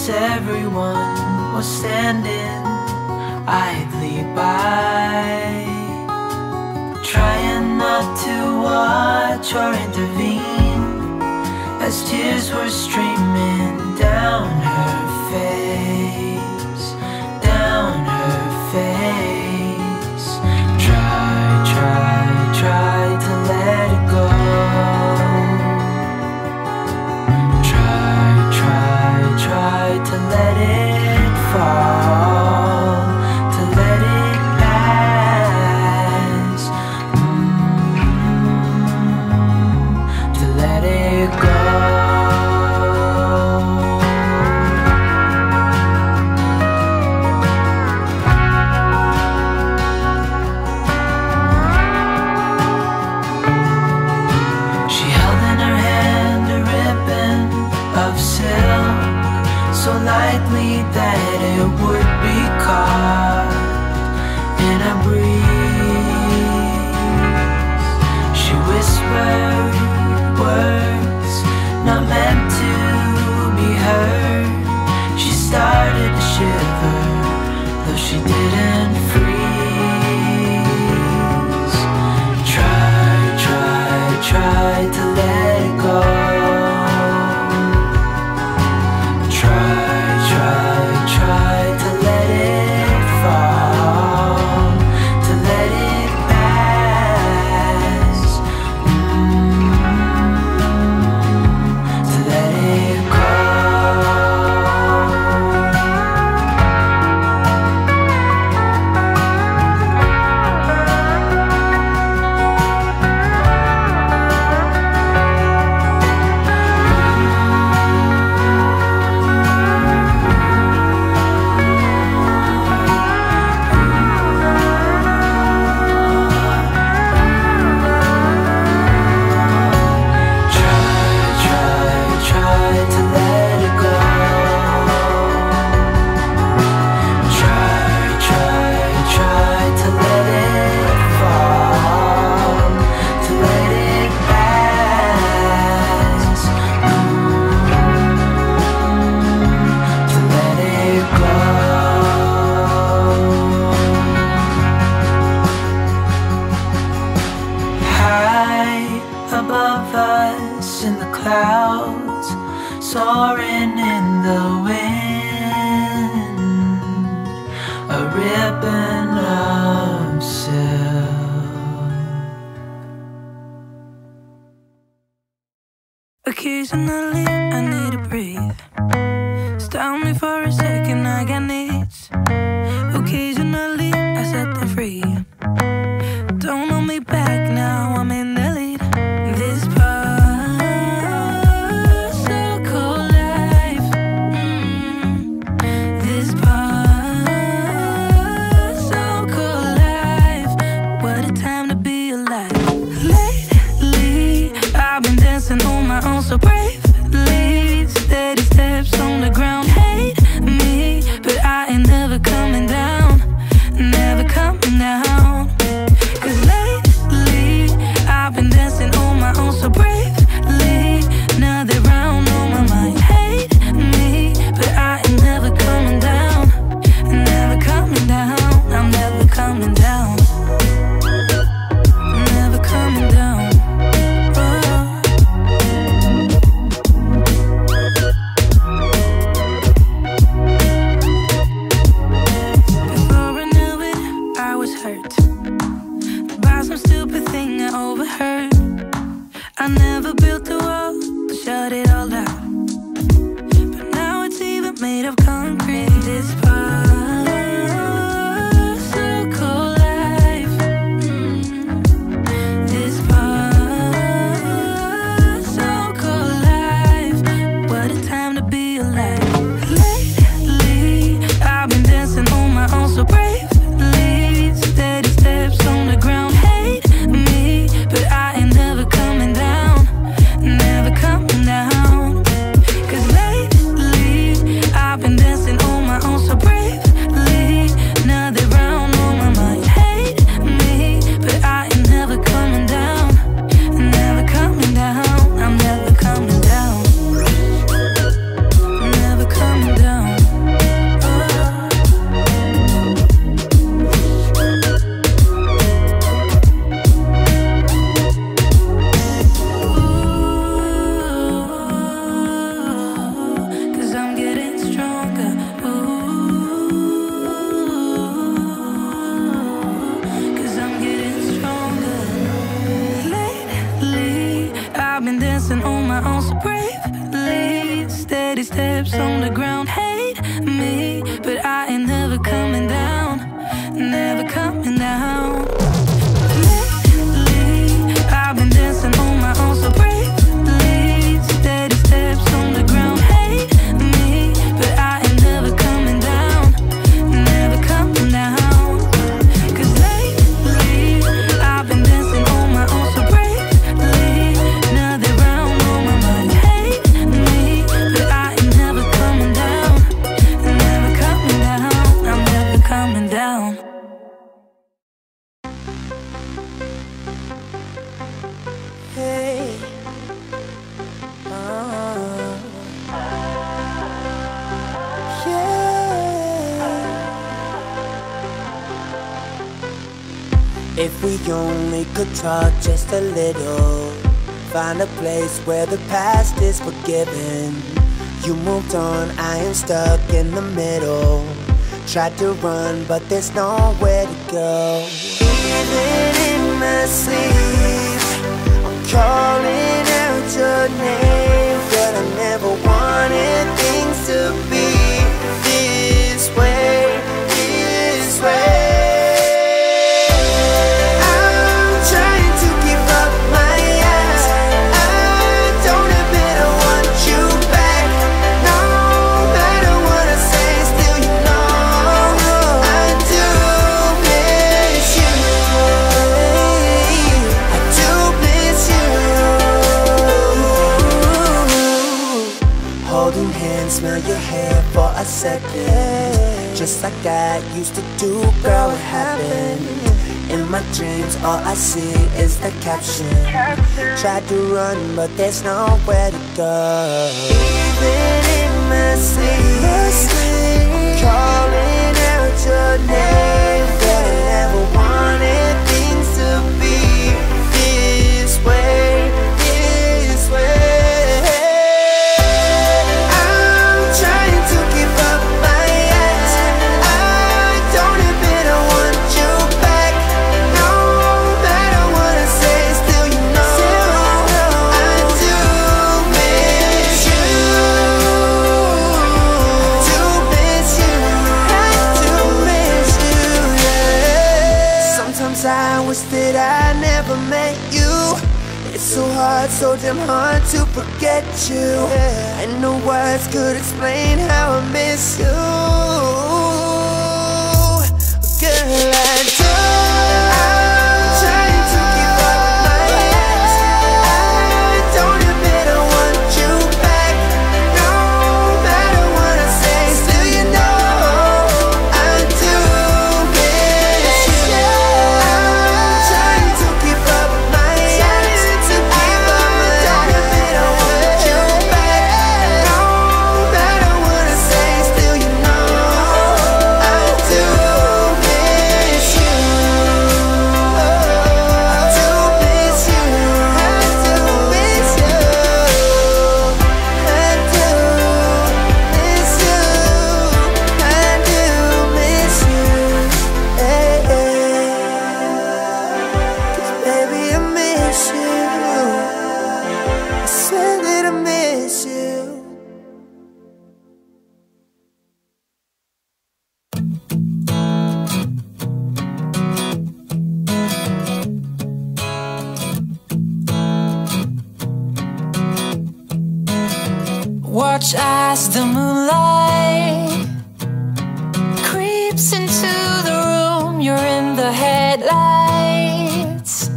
as everyone was standing idly by, trying not to watch or intervene as tears were streaming down her face, down her face. Try to let it go. Try to let it fall, to let it pass, to let it go. She held in her hand a ribbon of silk, so lightly that it would be caught in a breeze. She whispered words not meant to be heard. She started to shiver, though she didn't freeze. Try to let it go. Above us in the clouds, soaring in the wind, a ribbon of silk. Occasionally I need to breathe. Stop me for a second, I got needs. Occasionally I set them free. Don't hold me back now, I'm in the lead. So bravely, steady steps on the ground. Hate me, but I ain't never coming down, never coming down. Cause lately, I've been dancing on my own so bravely. Now they're round on my mind. Hate me, but I ain't never coming down, never coming down. I'm never coming down, never coming down. my own so bravely. Steady steps on the ground. Hate me, but I ain't never coming down. Never coming down. Lately, I've been dancing on my own so bravely. Steady steps on the ground. Hate me, but I ain't never coming down. Never coming down. Cause lately, I've been dancing on my own so bravely. Another round on my mind. Hate me, but I ain't never coming down. Never coming down. I'm never coming down. If we only could talk just a little, find a place where the past is forgiven. You moved on, I am stuck in the middle. Tried to run, but there's nowhere to go. Even in my sleep, I'm calling out your name. But I never wanted things to be this way, this way. Smell your hair for a second, just like I used to do, girl, it happened. In my dreams, all I see is the caption. Tried to run, but there's nowhere to go. Even in my sleep, I'm calling out your name. But I never wanted things to be this way. So damn hard to forget you, yeah. And no words could explain how I miss you. Girl, I don't. Watch as the moonlight creeps into the room. You're in the headlights.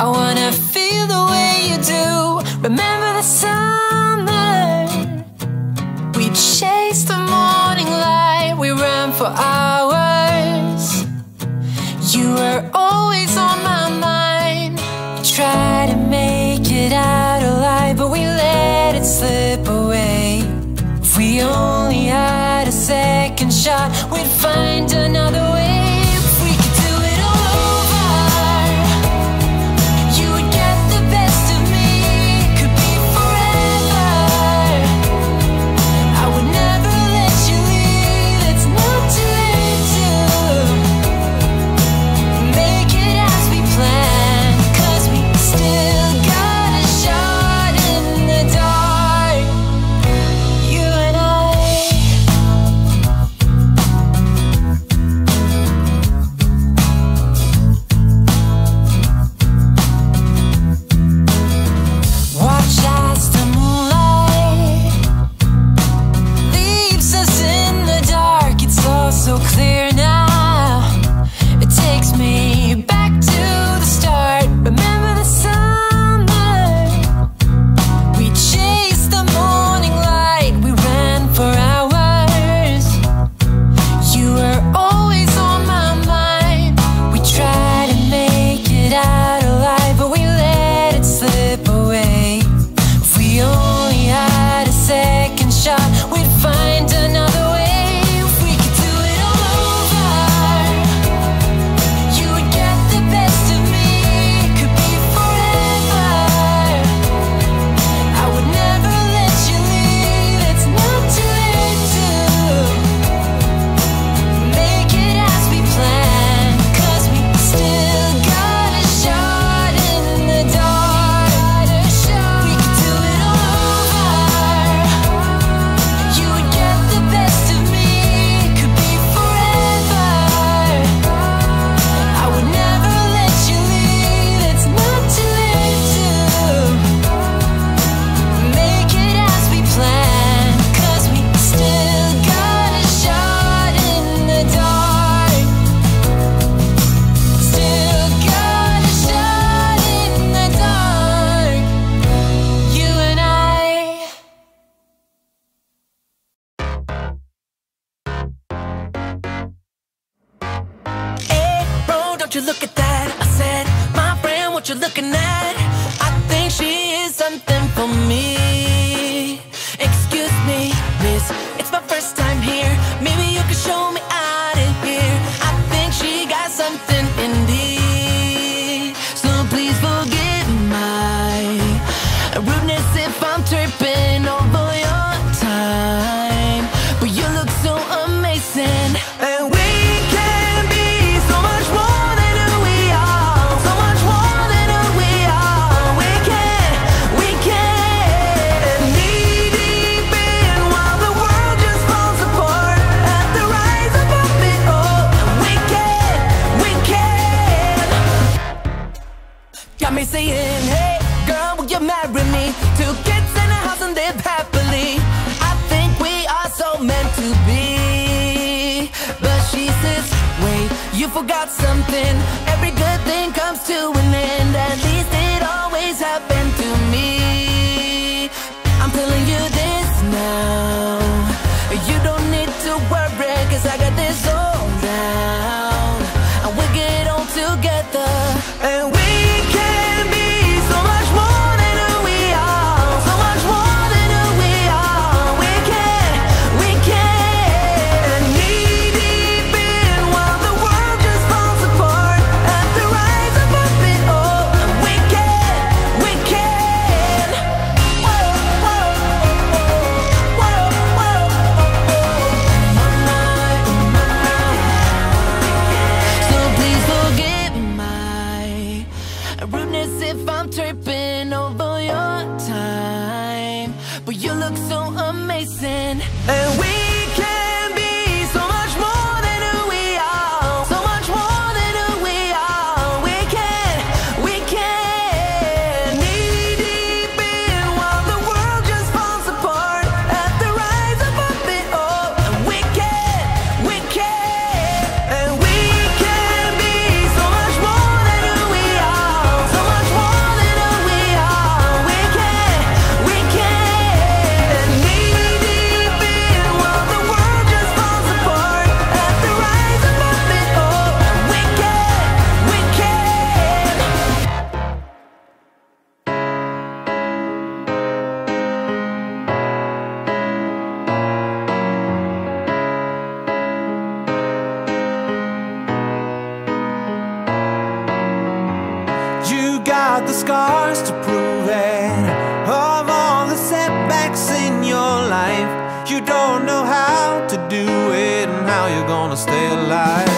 I wanna feel the way you do. Remember the summer we chased the morning light. We ran for hours. You were always on my mind. We tried to make it out alive, but we let it slip away. We only had a second shot, we'd find another way. We could've shot in the dark. won't you look at that? I said, my friend, what you looking at? I think she is something for me. Excuse me, miss, it's my first time here. Maybe you can show me out of here. I think she got something in thee. So please forgive my rudeness if I'm tripping over your time. But you look so amazing. And we me saying, hey, girl, will you marry me? 2 kids in a house and live happily. I think we are so meant to be. But she says, wait, you forgot something. Every good thing comes to an end. At least it always happened to me. I'm telling you this now. You don't need to worry, 'cause I got this all down. And we'll get on together. And we rudeness if I'm tripping over your time, but you look so amazing. And we can be so much more than who we are, so much more than who we are. We can knee deep in while the world just falls apart at the rise of a bit. Oh, we can, and we can be so much more than who we are. Got the scars to prove it. Of all the setbacks in your life, you don't know how to do it and how you're gonna stay alive.